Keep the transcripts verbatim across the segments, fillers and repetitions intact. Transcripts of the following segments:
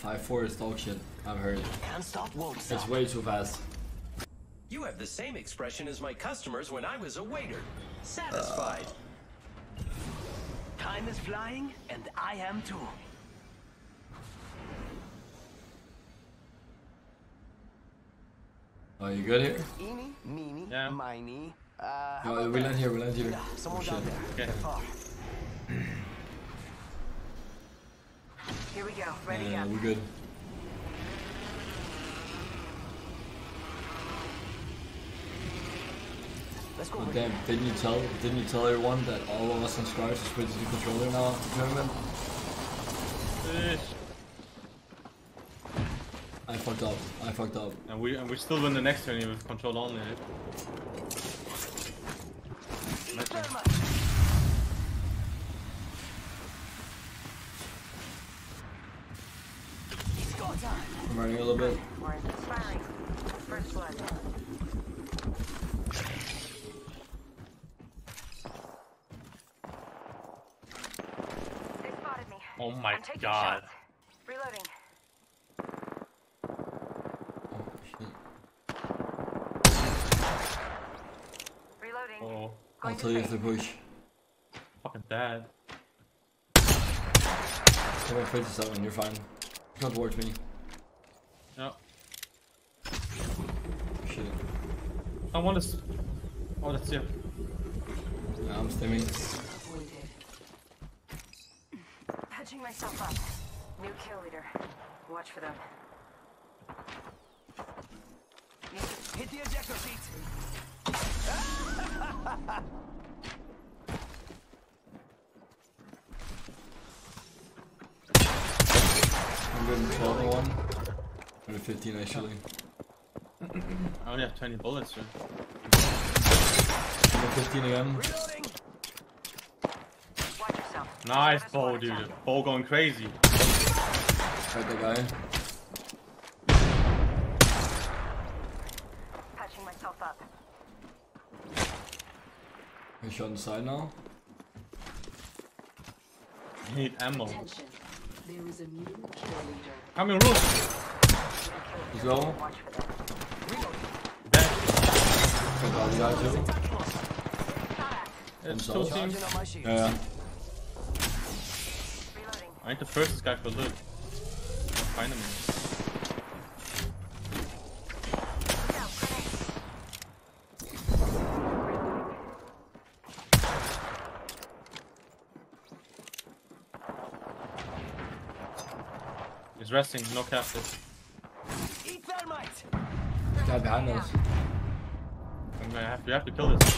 five four is dog shit. I've heard it. Can't stop, won't stop. It's way too fast. You have the same expression as my customers when I was a waiter. Satisfied. Uh. Time is flying, and I am too. Are oh, you good here? Eeny, meeny, yeah. Miney. Uh, no, we land here, we land here. Someone down there. Okay. Here we go. Ready yeah, up. We're good. Let's go. Oh, damn, didn't you tell didn't you tell everyone that all of us on Squires are switching to the controller now after the tournament? Ish. I fucked up. I fucked up. And we and we still win the next turn with control only. I'm running a little bit. We're inspiring. First blood. They spotted me. Oh my god. Shots. Reloading. Oh, I'll tell you if they push. Fucking dad. I'm afraid of that one, you're fine. Not towards me. No. Shit. I want to. Oh, that's you. Yeah, I'm stimming. Patching myself up. New kill leader. Watch for them. Hit the ejector seat. I'm good in twelve one. I'm at fifteen actually. I only have twenty bullets, dude. I'm at fifteen again. Nice bow, dude. Bow going crazy. Right, the guy. Patching myself up. He's shot inside now. I need ammo. There is a new cheerleader. Coming roof! Let's go. Dead. Got the guy too. It's two teams. Yeah, yeah. I need to first this guy for loot. Find him. He's resting, no captive. Eat thermite! Guy behind us. I'm gonna have to, we have to kill this.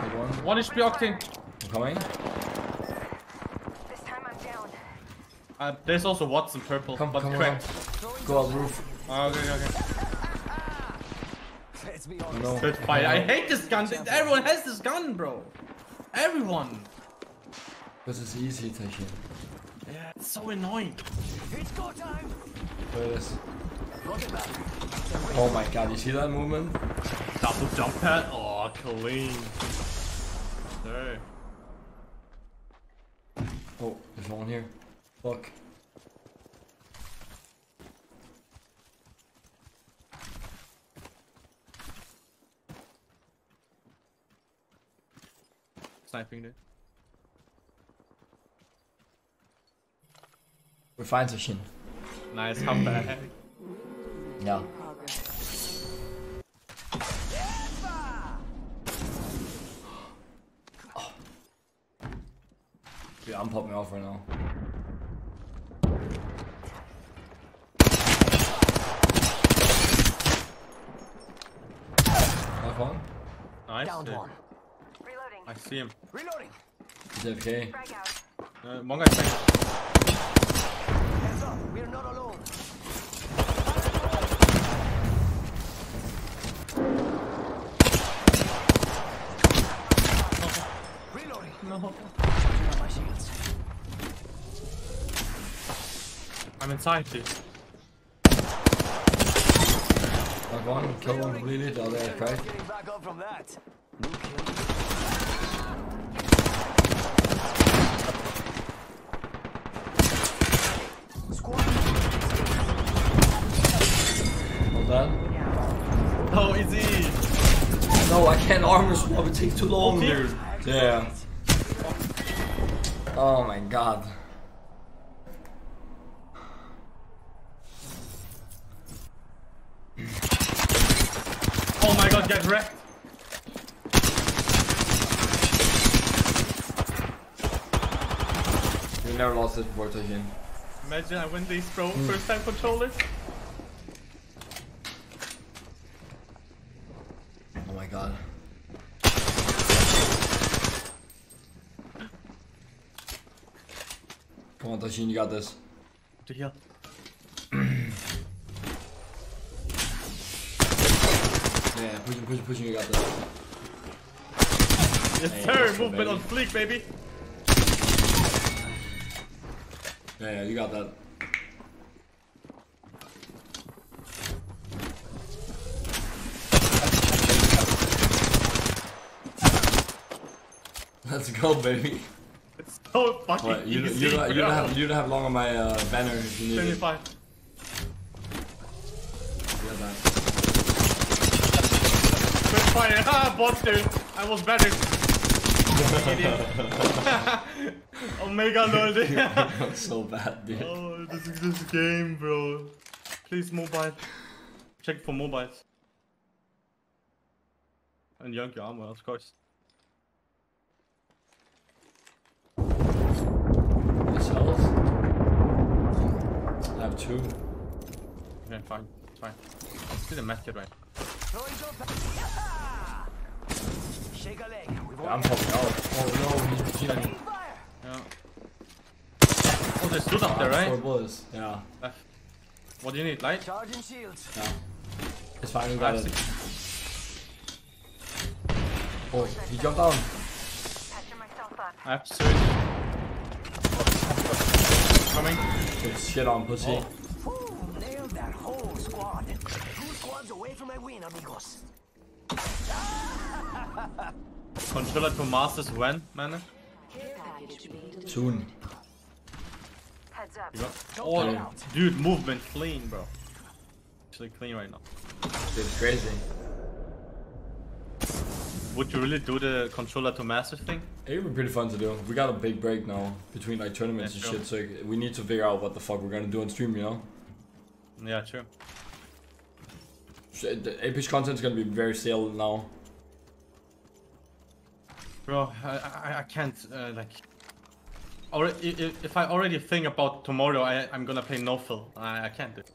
Good one. One H P Octane! I'm coming. This time I'm down. Uh, there's also Watson purple, come, but come cracked. Around. Go up roof. Oh, okay, okay. Let's be honest. No. Good fight. I hate this gun. Everyone has this gun, bro. Everyone. This is easy, Taishin. Yeah, it's so annoying. It's go time. There it is. Oh my god, you see that movement? Double jump pad? Oh, clean. There. Oh, there's no one here. Fuck. Sniping there. We find the shin. Nice, how bad. Yeah. Oh. Dude, I'm popping off right now. Knock one. Nice. Down one. Reloading. I see him. Reloading. He's okay. Uh, one guy's second. We're not alone. Reloading. No. I'm inside you. I've one, kill one completely, the other I tried. Getting back up from that. Oh, it takes too long, dude. Yeah. Oh my god. Oh my god, get wrecked. You never lost this before, Tajin. Imagine I win these pro mm. first time controllers. Oh my god. Come on, Tajin, you got this. To heal. Yeah, push him, push him, push him, you got this. Yes, hey, sir, movement on fleek, baby. Yeah, yeah, you got that. Let's go, baby. It's so fucking right, you, easy. You don't, you, don't have, you don't have long on my uh, banner if you need twenty-five. It. Fire! Ah, monster! I was better. Omega lord. Not so bad, dude. Oh, this is this game, bro. Please, mobile. Check for mobiles. And yank your armor, of course. This hells. I have two. Okay, fine, fine. I'm still a mech kit, right? Shake a leg. Yeah, I'm popping out. Oh no, he's cheating. Yeah. Oh, there's dude up there, right? Four bullets. Yeah. Left. What do you need? Light? Charging shields. Yeah. It's fine, we got it. Oh, he jumped down. I have to search. Coming. Good shit on pussy. Oh. That whole squad. Two squads away from my win, amigos. Controller to masters when, man? Soon. Heads up. Oh, yeah. Dude, movement clean, bro. Actually clean right now. It's crazy. Would you really do the controller to master thing? It would be pretty fun to do. We got a big break now between like tournaments yeah, and sure. shit, so we need to figure out what the fuck we're gonna do on stream, you know? Yeah, true. The Apex content's gonna be very stale now. Bro, I I, I can't uh, like. Or if, if I already think about tomorrow, I I'm gonna play no fill. I I can't do it.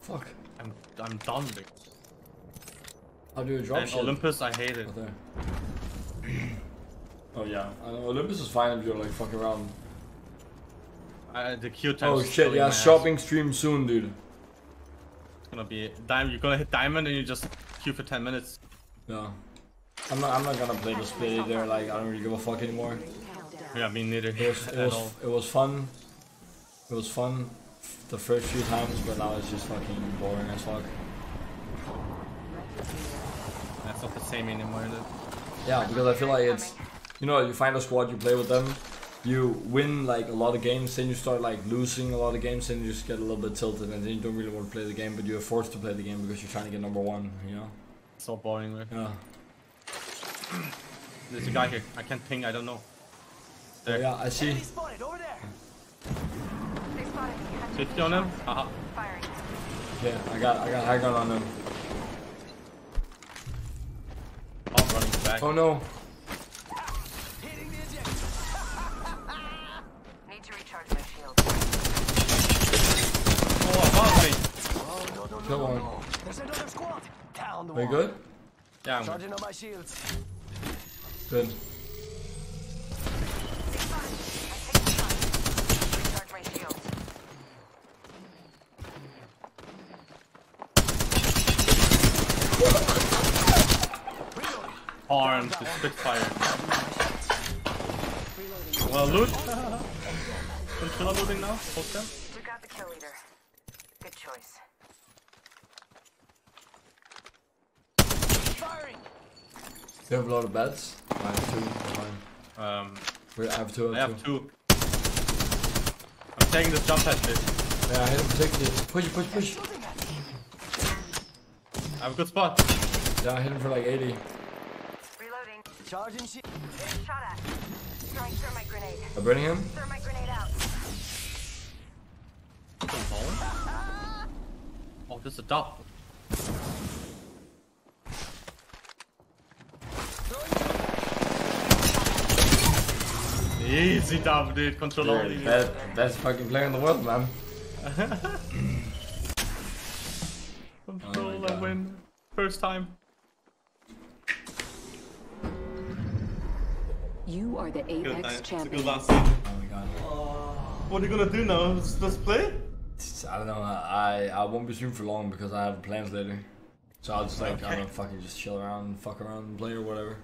Fuck. I'm I'm done with it. How do you drop and shit? Olympus, I hate it. Oh yeah, I know. Olympus is fine if you're like fucking around. Uh, the Q time. Oh shit! Yeah, shopping ass. Stream soon, dude. It's gonna be diamond. You're gonna hit diamond and you just queue for ten minutes. Yeah. I'm not. I'm not gonna play this play either. Like I don't really give a fuck anymore. Yeah, me neither. It was. It was. It was fun. It was fun the first few times, but now it's just fucking boring as fuck. That's not the same anymore, dude. Yeah, because I feel like it's. You know, you find a squad, you play with them. You win like a lot of games, then you start like losing a lot of games, then you just get a little bit tilted, and then you don't really want to play the game, but you're forced to play the game because you're trying to get number one, you know? So boring, right? Yeah. There's a guy here. I can't ping, I don't know. There. Oh, yeah, I see. fifty on him? Haha. Yeah, I got I got high ground on him. Oh, running back. Oh no. Kill one. There's another squad. Down the Are you good? Yeah, I'm Charging good. On my shields. Good. Armed to Spitfire. Well, loot. Controller looting now. Hold them. You got the kill leader. Good choice. You have a lot of bats? I have two. Fine. Um, Wait, I have two. I have two. I have two. I'm taking this jump pad, bitch. Yeah, I hit him particularly. Push, push, push. I have a good spot. Yeah, I hit him for like eighty. Reloading. Charging shield. Shot at. Throwing thermite grenade. I'm burning him. Thermite grenade out. Oh, there's a dog. Easy dub, dude. Control all these. That, that's fucking player in the world, man. Control and win. First time. You are the Apex champion. Oh my god. What are you gonna do now? Let's play? I don't know. I I won't be streaming for long because I have plans later. So I'll just like okay. I don't know, fucking just chill around, and fuck around, and play or whatever.